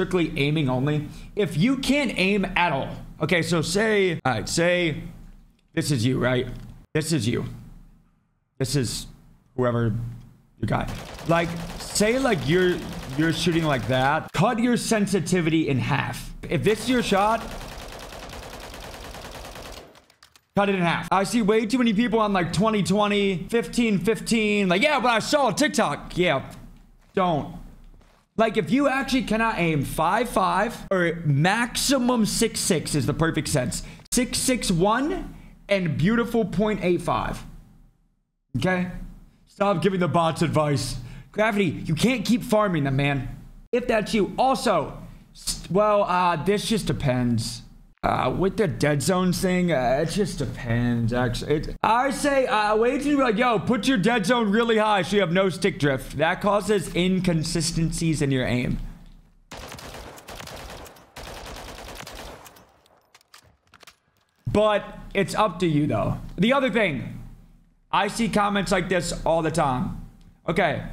strictly aiming only. If you can't aim at all, okay, so say, all right, say this is you, right? This is you. This is whoever you got. Like, say like you're shooting like that. Cut your sensitivity in half. If this is your shot, cut it in half. I see way too many people on like 20/20, 15/15. Like, yeah, but I saw a TikTok. Yeah, don't. Like, if you actually cannot aim 5.5 or maximum 6.6 is the perfect sense. 6.61 and beautiful 0.85. Okay? Stop giving the bots advice. Gravity, you can't keep farming them, man. If that's you. Also, well, this just depends. With the dead zones thing, it just depends, actually. I say, way too like, yo, put your dead zone really high so you have no stick drift. That causes inconsistencies in your aim. But it's up to you, though. The other thing, I see comments like this all the time. Okay.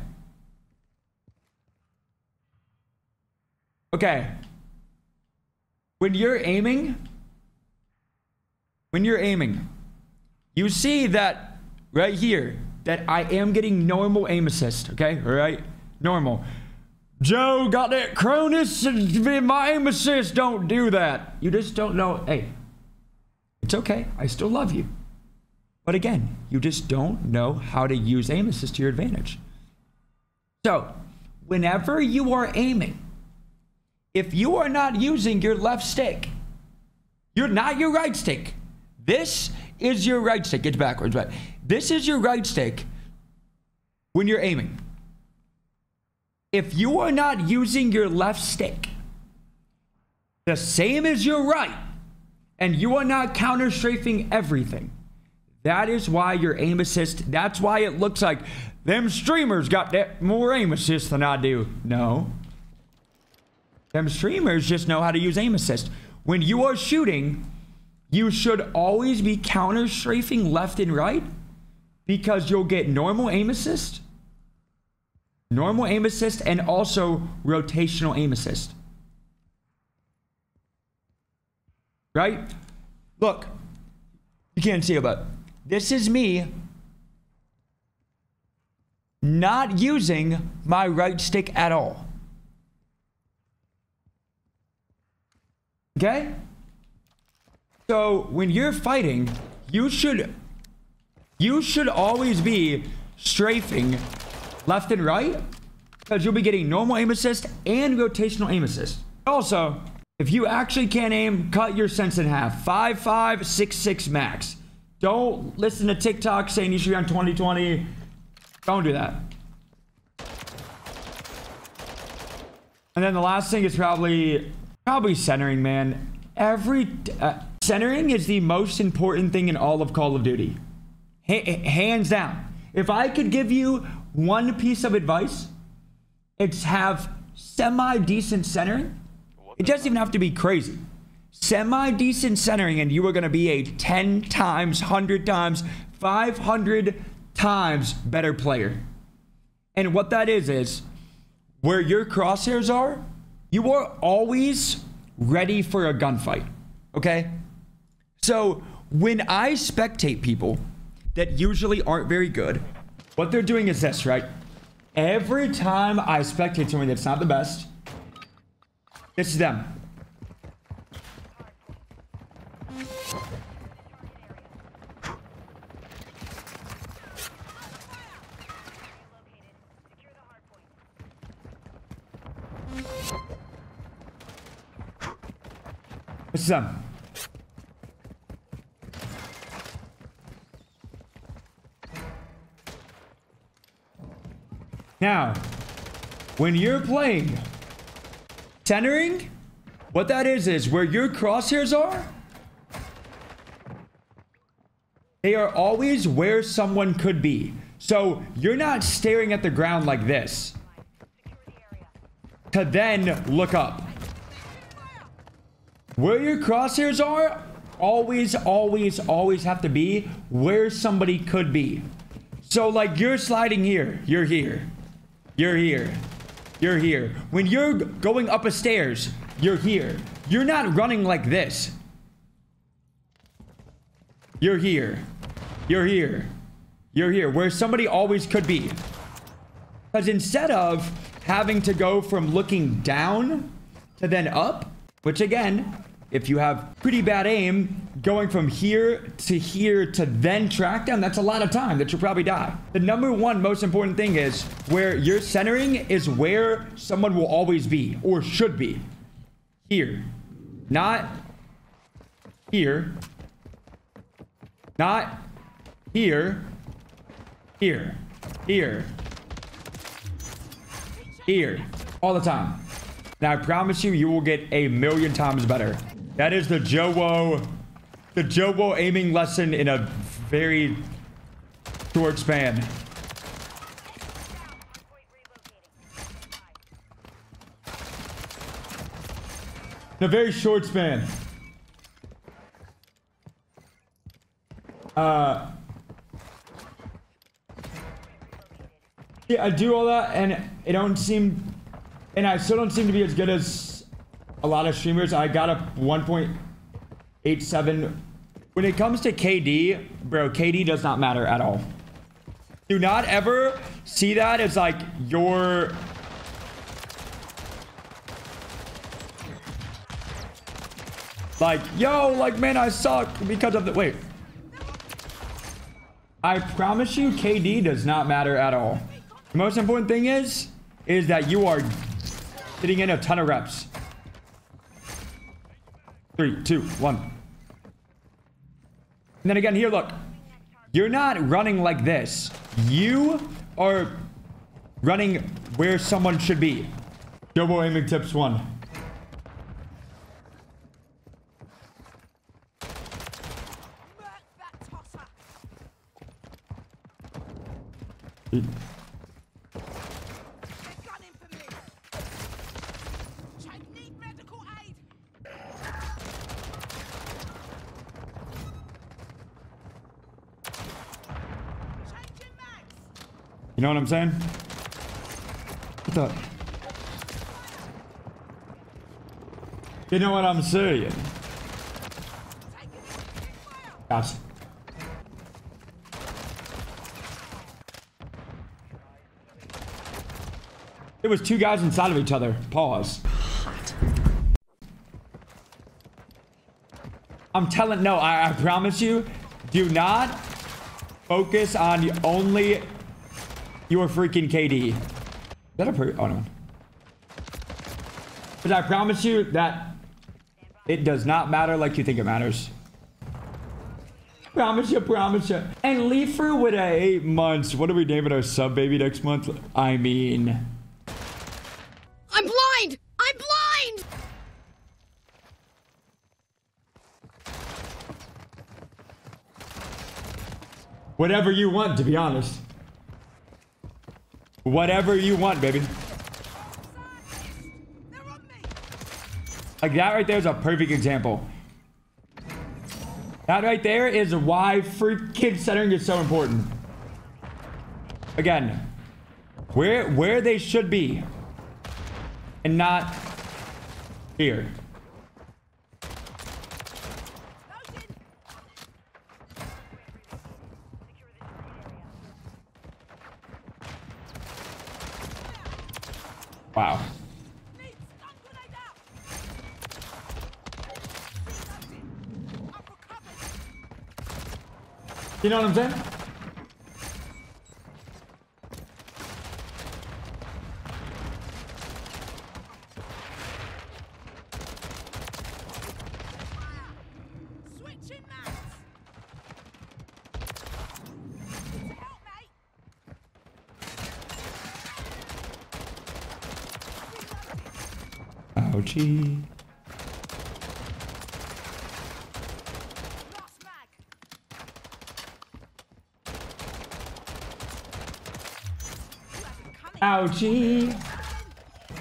Okay. When you're aiming, you see that right here, that I am getting normal aim assist, okay? All right, normal. Joe got that Cronus, and my aim assist don't do that. You just don't know, hey, it's okay, I still love you. But again, you just don't know how to use aim assist to your advantage. So, whenever you are aiming, if you are not using your left stick, you're not your right stick. This is your right stick. It's backwards, but this is your right stick when you're aiming. If you are not using your left stick, the same as your right, and you are not counter strafing everything, that is why your aim assist, that's why it looks like them streamers got that more aim assist than I do. No. Them streamers just know how to use aim assist. When you are shooting, you should always be counter strafing left and right because you'll get normal aim assist, and also rotational aim assist. Right? Look, you can't see it, but this is me not using my right stick at all. Okay? So when you're fighting, you should always be strafing left and right because you'll be getting normal aim assist and rotational aim assist. Also, if you actually can't aim, cut your sense in half. 5.5, 6.6 max. Don't listen to TikTok saying you should be on 20/20. Don't do that. And then the last thing is probably centering, man. Centering is the most important thing in all of Call of Duty. Hands down. If I could give you one piece of advice, it's have semi-decent centering. It doesn't even have to be crazy. Semi-decent centering and you are going to be a 10 times, 100 times, 500 times better player. And what that is where your crosshairs are, you are always ready for a gunfight, okay? So when I spectate people that usually aren't very good, what they're doing is this, right? Every time I spectate someone that's not the best, this is them. Them. Now, when you're playing centering, what that is where your crosshairs are, they are always where someone could be. So you're not staring at the ground like this to then look up. Where your crosshairs are, always have to be where somebody could be. So like you're sliding here, you're here, you're here, you're here. When you're going up a stairs, you're here. You're not running like this. You're here. You're here. You're here. Where somebody always could be. Because instead of having to go from looking down to then up, which again, if you have pretty bad aim, going from here to then track down, that's a lot of time that you'll probably die. The number one most important thing is where you're centering is where someone will always be or should be. Here. Not here. Not here. Here. Here. Here. All the time. Now, I promise you, you will get a million times better. That is the JoeWo aiming lesson in a very short span. In a very short span. Yeah, I do all that and it don't seem, and I still don't seem to be as good as a lot of streamers. I got up 1.87. When it comes to KD, bro, KD does not matter at all. Do not ever see that as like your... like, yo, like, man, I suck because of the... wait. I promise you, KD does not matter at all. The most important thing is that you are getting in a ton of reps. 3, 2, 1. And then again, here, look. You're not running like this. You are running where someone should be. JoeWo aiming tips 1. You know what I'm saying? What the? You know what I'm saying? Gosh. It was two guys inside of each other. Pause. I'm telling, no, I promise you, do not focus on only your freaking KD. Is that a per- oh no. Because I promise you that it does not matter like you think it matters. Promise you, promise you. And Leifer with a 8 months. What are we naming our sub baby next month? I mean... whatever you want, to be honest. Whatever you want, baby. Like that right there is a perfect example. That right there is why freaking centering is so important. Again, where they should be and not here. Wow. You know what I'm saying? Ouchie. Ouchie.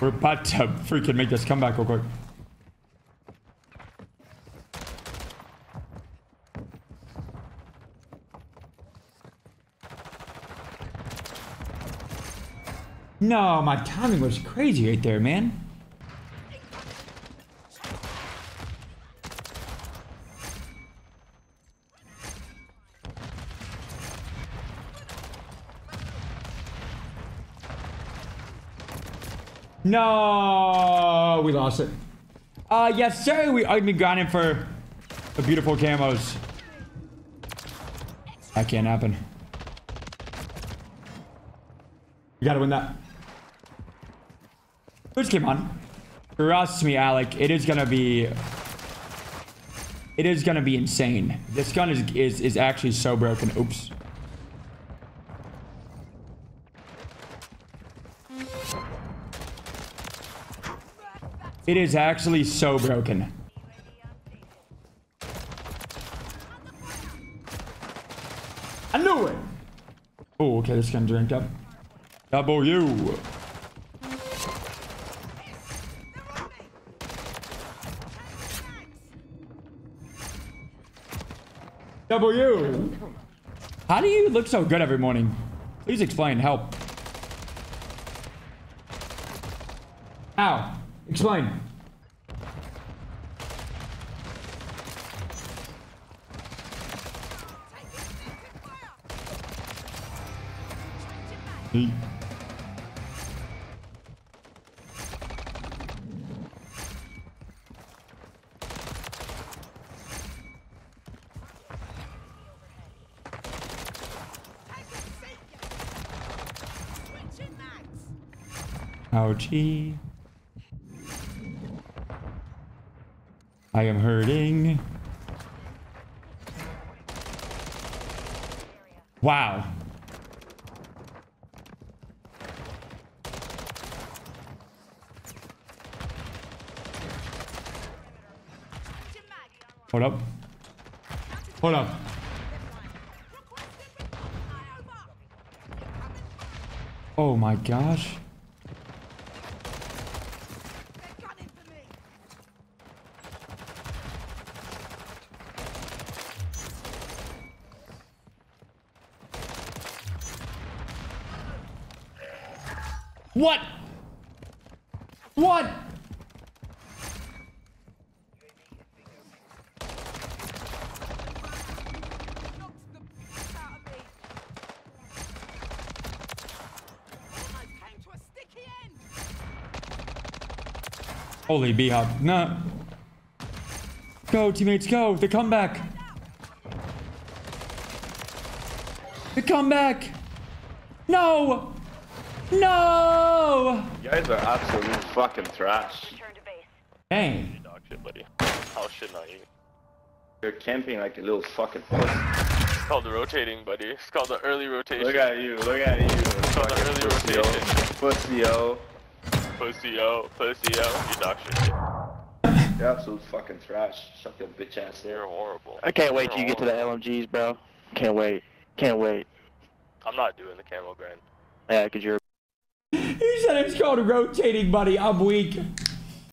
We're about to freaking make this comeback real quick. No, my timing was crazy right there, man. No, we lost it. Yes, sir. We are gonna be grinding for the beautiful camos. That can't happen. We gotta win that. First game on. Trust me, Alec. It is gonna be. It is gonna be insane. This gun is actually so broken. Oops. It is actually so broken. I knew it! Oh, okay, this gun's ranked up. W. W. How do you look so good every morning? Please explain, help. Ow. Explain. Hey. Ouchie. I am hurting. Wow. Hold up. Hold up. Oh my gosh. What? What? Holy B-hop. No. Go, teammates, go. The comeback. The comeback. No. No! You guys are absolute fucking trash. Dang. How shit are you? You're camping like a little fucking puss. It's called the rotating, buddy. It's called the early rotation. Look at you, look at you. It's called the early rotation. Pussy-o. Pussy-o. Pussy-o. You dog shit. You're absolute fucking trash. Shut your bitch ass there. You're horrible. I can't wait till you get to the LMGs, bro. Can't wait. Can't wait. I'm not doing the camo grind. Yeah, because you're... He said it's called rotating, buddy. I'm weak.